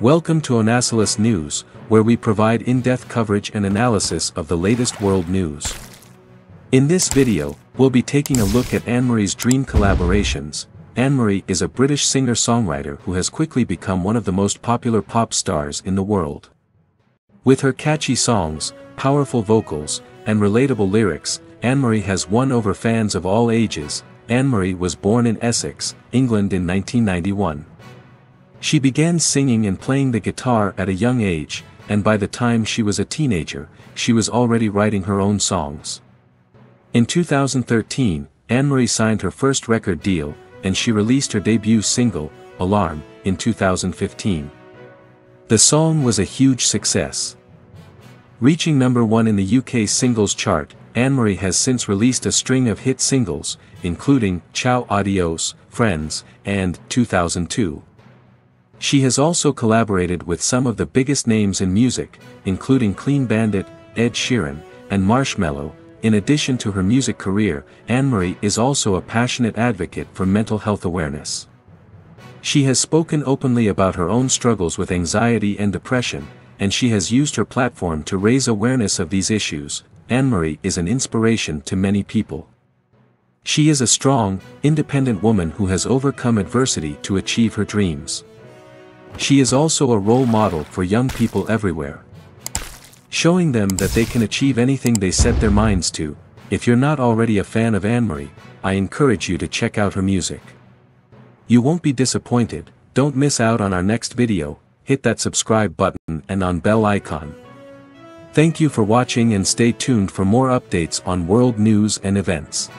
Welcome to Onasilus News, where we provide in-depth coverage and analysis of the latest world news. In this video, we'll be taking a look at Anne-Marie's dream collaborations. Anne-Marie is a British singer-songwriter who has quickly become one of the most popular pop stars in the world. With her catchy songs, powerful vocals, and relatable lyrics, Anne-Marie has won over fans of all ages. Anne-Marie was born in Essex, England in 1991. She began singing and playing the guitar at a young age, and by the time she was a teenager, she was already writing her own songs. In 2013, Anne-Marie signed her first record deal, and she released her debut single, Alarm, in 2015. The song was a huge success, reaching number 1 in the UK singles chart. Anne-Marie has since released a string of hit singles, including Ciao Adios, Friends, and 2002. She has also collaborated with some of the biggest names in music, including Clean Bandit, Ed Sheeran, and Marshmello. In addition to her music career, Anne-Marie is also a passionate advocate for mental health awareness. She has spoken openly about her own struggles with anxiety and depression, and she has used her platform to raise awareness of these issues. Anne-Marie is an inspiration to many people. She is a strong, independent woman who has overcome adversity to achieve her dreams. She is also a role model for young people everywhere, showing them that they can achieve anything they set their minds to. If you're not already a fan of Anne-Marie, I encourage you to check out her music. You won't be disappointed. Don't miss out on our next video. Hit that subscribe button and on bell icon. Thank you for watching and stay tuned for more updates on world news and events.